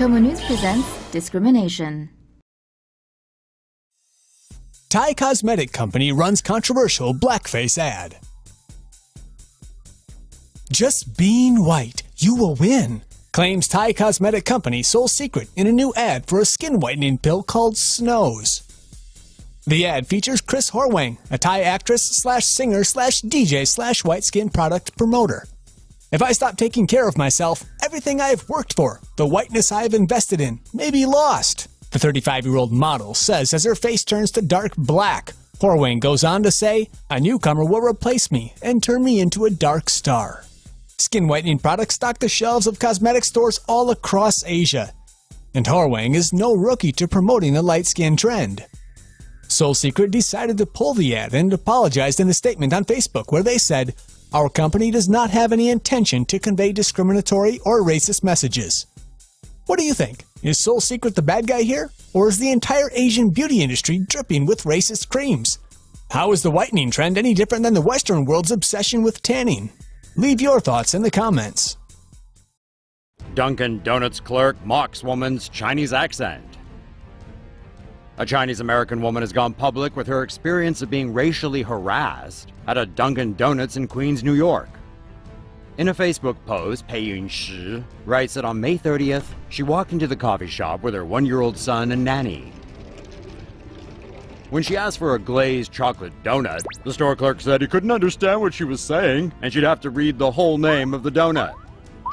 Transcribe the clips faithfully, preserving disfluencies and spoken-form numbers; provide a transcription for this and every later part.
TomoNews presents Discrimination. Thai cosmetic company runs controversial blackface ad. Just being white, you will win, claims Thai cosmetic company Seoul Secret in a new ad for a skin whitening pill called Snoz. The ad features Cris Horwang, a Thai actress slash singer slash D J slash white skin product promoter. If I stop taking care of myself, everything I've worked for, the whiteness I've invested in, may be lost, the thirty-five-year-old model says as her face turns to dark black. Horwang goes on to say, a newcomer will replace me and turn me into a dark star. Skin whitening products stock the shelves of cosmetic stores all across Asia, and Horwang is no rookie to promoting the light skin trend. Seoul Secret decided to pull the ad and apologized in a statement on Facebook where they said, our company does not have any intention to convey discriminatory or racist messages. What do you think? Is Seoul Secret the bad guy here? Or is the entire Asian beauty industry dripping with racist creams? How is the whitening trend any different than the Western world's obsession with tanning? Leave your thoughts in the comments. Dunkin' Donuts clerk mocks woman's Chinese accent. A Chinese-American woman has gone public with her experience of being racially harassed at a Dunkin' Donuts in Queens, New York. In a Facebook post, Pei Yun Shi writes that on May thirtieth, she walked into the coffee shop with her one-year-old son and nanny. When she asked for a glazed chocolate donut, the store clerk said he couldn't understand what she was saying and she'd have to read the whole name of the donut.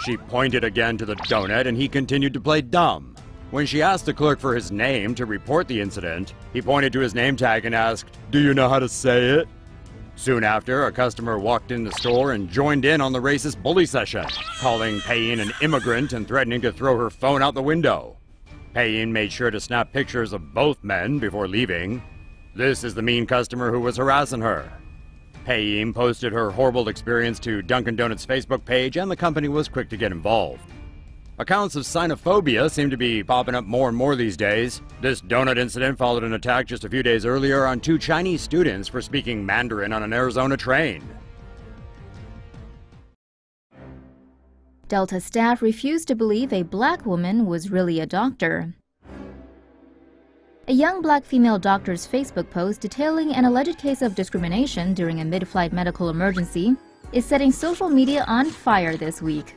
She pointed again to the donut and he continued to play dumb. When she asked the clerk for his name to report the incident, he pointed to his name tag and asked, "Do you know how to say it?" Soon after, a customer walked in the store and joined in on the racist bully session, calling Pei Yun an immigrant and threatening to throw her phone out the window. Pei Yun made sure to snap pictures of both men before leaving. This is the mean customer who was harassing her. Pei Yun posted her horrible experience to Dunkin' Donuts' Facebook page, and the company was quick to get involved. Accounts of xenophobia seem to be popping up more and more these days. This donut incident followed an attack just a few days earlier on two Chinese students for speaking Mandarin on an Arizona train. Delta staff refused to believe a black woman was really a doctor. A young black female doctor's Facebook post detailing an alleged case of discrimination during a mid-flight medical emergency is setting social media on fire this week.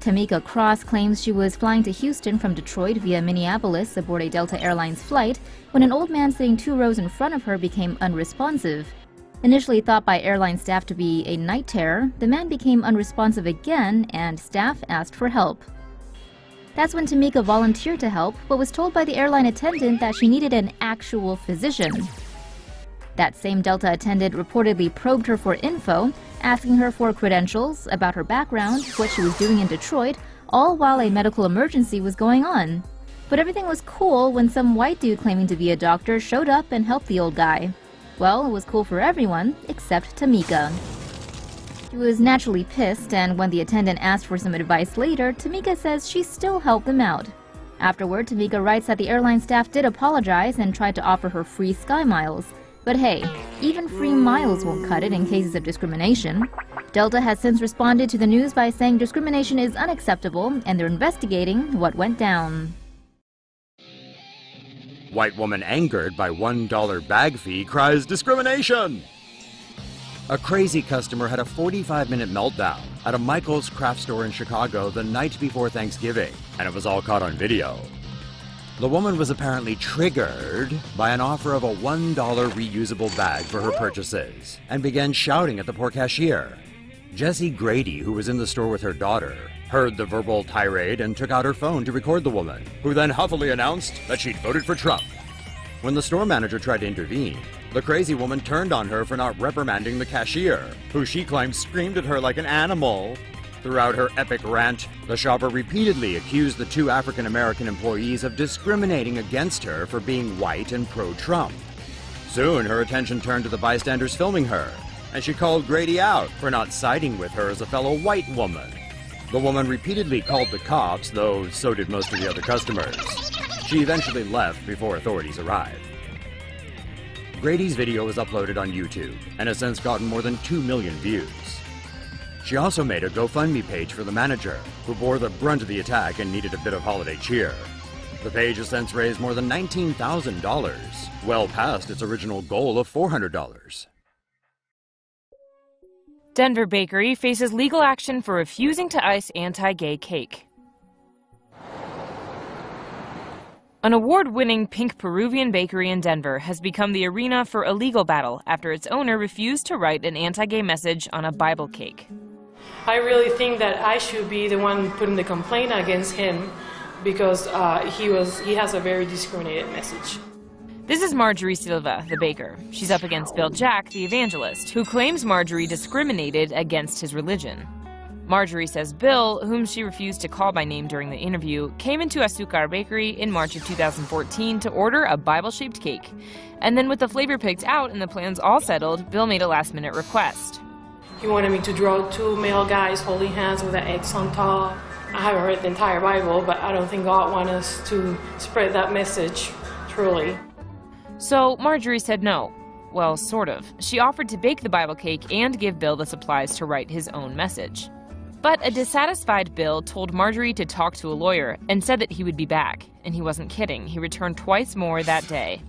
Tamika Cross claims she was flying to Houston from Detroit via Minneapolis aboard a Delta Airlines flight when an old man sitting two rows in front of her became unresponsive. Initially thought by airline staff to be a night terror, the man became unresponsive again and staff asked for help. That's when Tamika volunteered to help but was told by the airline attendant that she needed an actual physician. That same Delta attendant reportedly probed her for info, asking her for credentials, about her background, what she was doing in Detroit, all while a medical emergency was going on. But everything was cool when some white dude claiming to be a doctor showed up and helped the old guy. Well, it was cool for everyone except Tamika. She was naturally pissed, and when the attendant asked for some advice later, Tamika says she still helped them out. Afterward, Tamika writes that the airline staff did apologize and tried to offer her free Sky Miles. But hey, even free miles won't cut it in cases of discrimination. Delta has since responded to the news by saying discrimination is unacceptable and they're investigating what went down. White woman angered by one dollar bag fee cries discrimination. A crazy customer had a forty-five minute meltdown at a Michael's craft store in Chicago the night before Thanksgiving, and it was all caught on video. The woman was apparently triggered by an offer of a one dollar reusable bag for her purchases and began shouting at the poor cashier. Jessie Grady, who was in the store with her daughter, heard the verbal tirade and took out her phone to record the woman, who then huffily announced that she'd voted for Trump. When the store manager tried to intervene, the crazy woman turned on her for not reprimanding the cashier, who she claimed screamed at her like an animal. Throughout her epic rant, the shopper repeatedly accused the two African-American employees of discriminating against her for being white and pro-Trump. Soon, her attention turned to the bystanders filming her, and she called Grady out for not siding with her as a fellow white woman. The woman repeatedly called the cops, though so did most of the other customers. She eventually left before authorities arrived. Grady's video was uploaded on YouTube and has since gotten more than two million views. She also made a GoFundMe page for the manager, who bore the brunt of the attack and needed a bit of holiday cheer. The page has since raised more than nineteen thousand dollars, well past its original goal of four hundred dollars. Denver bakery faces legal action for refusing to ice anti-gay cake. An award-winning pink Peruvian bakery in Denver has become the arena for a legal battle after its owner refused to write an anti-gay message on a Bible cake. I really think that I should be the one putting the complaint against him because uh, he was, he has a very discriminating message. This is Marjorie Silva, the baker. She's up against Bill Jack, the evangelist, who claims Marjorie discriminated against his religion. Marjorie says Bill, whom she refused to call by name during the interview, came into Azucar Bakery in March of two thousand fourteen to order a Bible-shaped cake. And then with the flavor picked out and the plans all settled, Bill made a last-minute request. He wanted me to draw two male guys holding hands with an X on top. I haven't read the entire Bible, but I don't think God wants us to spread that message, truly. So Marjorie said no. Well, sort of. She offered to bake the Bible cake and give Bill the supplies to write his own message. But a dissatisfied Bill told Marjorie to talk to a lawyer and said that he would be back. And he wasn't kidding. He returned twice more that day.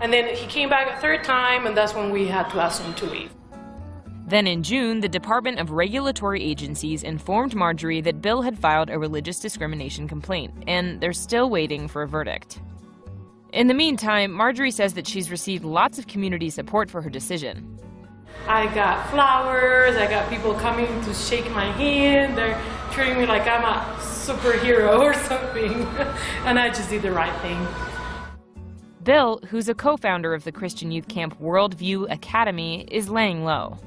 And then he came back a third time, and that's when we had to ask him to leave. Then in June, the Department of Regulatory Agencies informed Marjorie that Bill had filed a religious discrimination complaint, and they're still waiting for a verdict. In the meantime, Marjorie says that she's received lots of community support for her decision. I got flowers, I got people coming to shake my hand, they're treating me like I'm a superhero or something, and I just did the right thing. Bill, who's a co-founder of the Christian youth camp Worldview Academy, is laying low.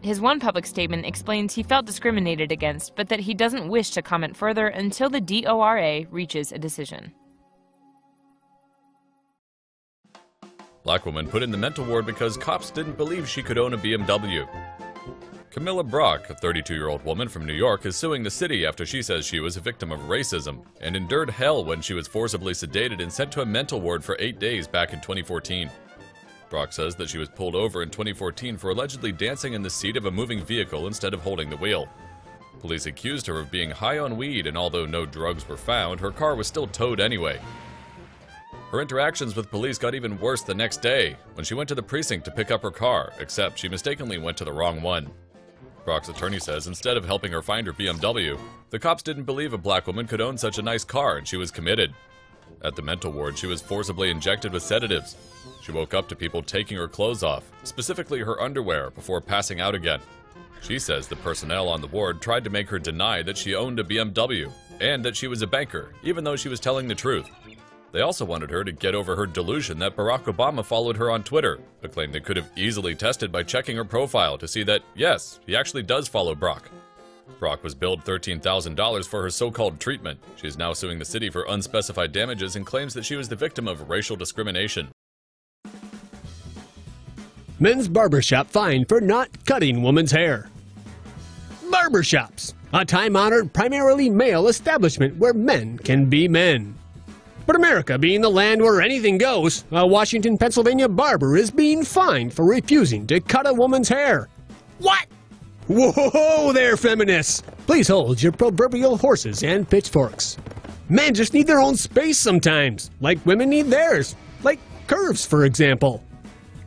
His one public statement explains he felt discriminated against, but that he doesn't wish to comment further until the D O R A reaches a decision. Black woman put in the mental ward because cops didn't believe she could own a B M W. Camilla Brock, a thirty-two-year-old woman from New York, is suing the city after she says she was a victim of racism and endured hell when she was forcibly sedated and sent to a mental ward for eight days back in twenty fourteen. Brock says that she was pulled over in twenty fourteen for allegedly dancing in the seat of a moving vehicle instead of holding the wheel. Police accused her of being high on weed, and although no drugs were found, her car was still towed anyway. Her interactions with police got even worse the next day when she went to the precinct to pick up her car, except she mistakenly went to the wrong one. Brock's attorney says instead of helping her find her B M W, the cops didn't believe a black woman could own such a nice car, and she was committed. At the mental ward, she was forcibly injected with sedatives. She woke up to people taking her clothes off, specifically her underwear, before passing out again. She says the personnel on the ward tried to make her deny that she owned a B M W and that she was a banker, even though she was telling the truth. They also wanted her to get over her delusion that Barack Obama followed her on Twitter, a claim they could have easily tested by checking her profile to see that, yes, he actually does follow Brock. Brock was billed thirteen thousand dollars for her so-called treatment. She is now suing the city for unspecified damages and claims that she was the victim of racial discrimination. Men's barbershop fined for not cutting woman's hair. Barbershops, a time-honored, primarily male establishment where men can be men. But America being the land where anything goes, a Washington, Pennsylvania barber is being fined for refusing to cut a woman's hair. What? Whoa there, feminists! Please hold your proverbial horses and pitchforks. Men just need their own space sometimes, like women need theirs, like curves, for example.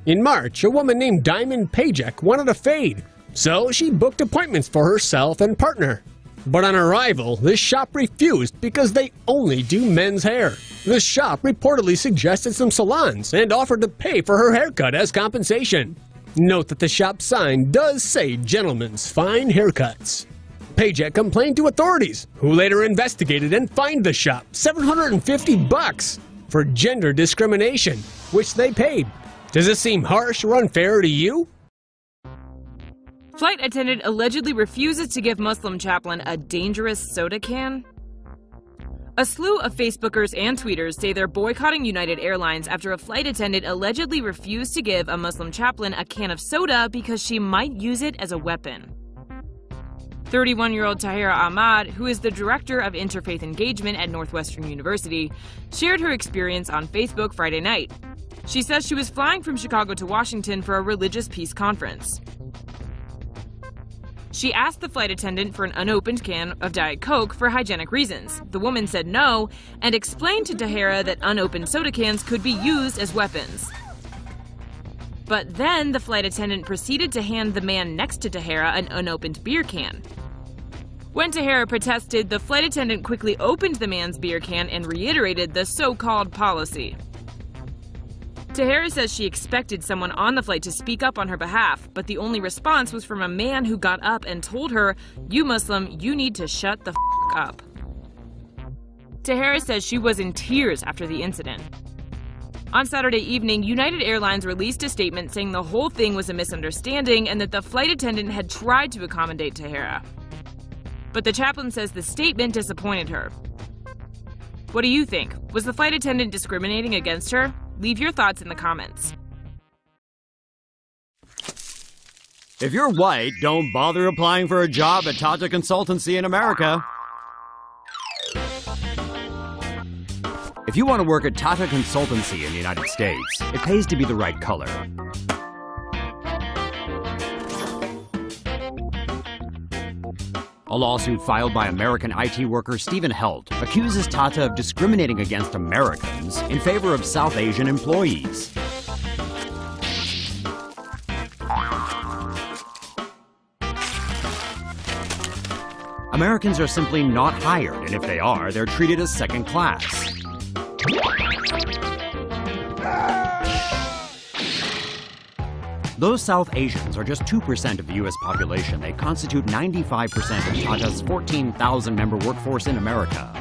In March, a woman named Diamond Payjack wanted a fade, so she booked appointments for herself and partner. But on arrival, this shop refused because they only do men's hair. The shop reportedly suggested some salons and offered to pay for her haircut as compensation. Note that the shop sign does say gentlemen's fine haircuts. Payjack complained to authorities, who later investigated and fined the shop seven hundred fifty bucks for gender discrimination, which they paid. Does this seem harsh or unfair to you? Flight attendant allegedly refuses to give Muslim chaplain a dangerous soda can. A slew of Facebookers and tweeters say they're boycotting United Airlines after a flight attendant allegedly refused to give a Muslim chaplain a can of soda because she might use it as a weapon. thirty-one-year-old Tahera Ahmad, who is the director of interfaith engagement at Northwestern University, shared her experience on Facebook Friday night. She says she was flying from Chicago to Washington for a religious peace conference. She asked the flight attendant for an unopened can of Diet Coke for hygienic reasons. The woman said no and explained to Tahera that unopened soda cans could be used as weapons. But then the flight attendant proceeded to hand the man next to Tahera an unopened beer can. When Tahera protested, the flight attendant quickly opened the man's beer can and reiterated the so-called policy. Tahera says she expected someone on the flight to speak up on her behalf, but the only response was from a man who got up and told her, "You Muslim, you need to shut the f*** up." Tahera says she was in tears after the incident. On Saturday evening, United Airlines released a statement saying the whole thing was a misunderstanding and that the flight attendant had tried to accommodate Tahera. But the chaplain says the statement disappointed her. What do you think? Was the flight attendant discriminating against her? Leave your thoughts in the comments. If you're white, don't bother applying for a job at Tata Consultancy in America. If you want to work at Tata Consultancy in the United States, it pays to be the right color. A lawsuit filed by American I T worker Stephen Heldt accuses Tata of discriminating against Americans in favor of South Asian employees. Americans are simply not hired, and if they are, they're treated as second class. Though South Asians are just two percent of the U S population, they constitute ninety-five percent of Tata's fourteen thousand member workforce in America.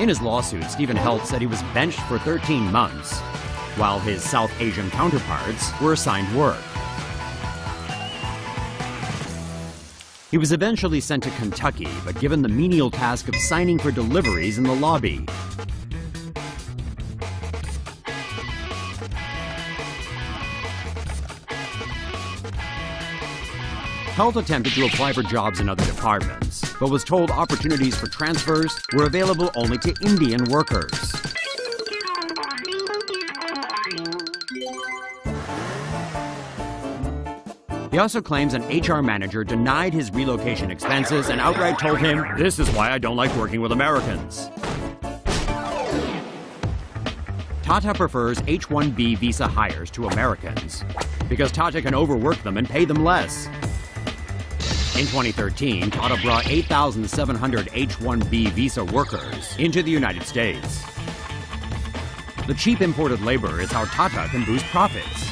In his lawsuit, Stephen Heldt said he was benched for thirteen months, while his South Asian counterparts were assigned work. He was eventually sent to Kentucky, but given the menial task of signing for deliveries in the lobby. Heldt attempted to apply for jobs in other departments, but was told opportunities for transfers were available only to Indian workers. He also claims an H R manager denied his relocation expenses and outright told him, "This is why I don't like working with Americans." Tata prefers H one B visa hires to Americans because Tata can overwork them and pay them less. In twenty thirteen, Tata brought eight thousand seven hundred H one B visa workers into the United States. The cheap imported labor is how Tata can boost profits.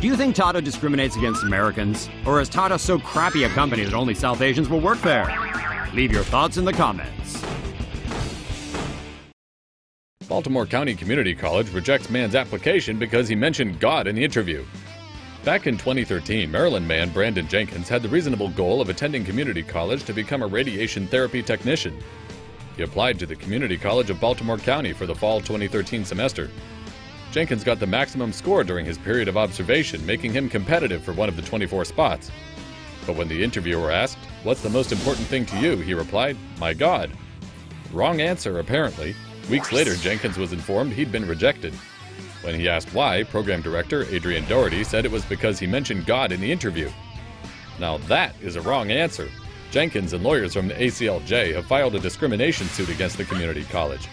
Do you think Tata discriminates against Americans? Or is Tata so crappy a company that only South Asians will work there? Leave your thoughts in the comments. Baltimore County Community College rejects man's application because he mentioned God in the interview. Back in twenty thirteen, Maryland man Brandon Jenkins had the reasonable goal of attending community college to become a radiation therapy technician. He applied to the Community College of Baltimore County for the fall twenty thirteen semester. Jenkins got the maximum score during his period of observation, making him competitive for one of the twenty-four spots. But when the interviewer asked, "What's the most important thing to you?" he replied, "My God." Wrong answer, apparently. Weeks later, Jenkins was informed he'd been rejected. When he asked why, program director Adrian Doherty said it was because he mentioned God in the interview. Now that is a wrong answer. Jenkins and lawyers from the A C L J have filed a discrimination suit against the community college.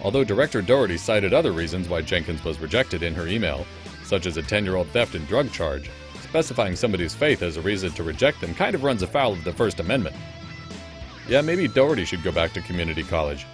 Although Director Doherty cited other reasons why Jenkins was rejected in her email, such as a ten-year-old theft and drug charge, specifying somebody's faith as a reason to reject them kind of runs afoul of the First Amendment. Yeah, maybe Doherty should go back to community college.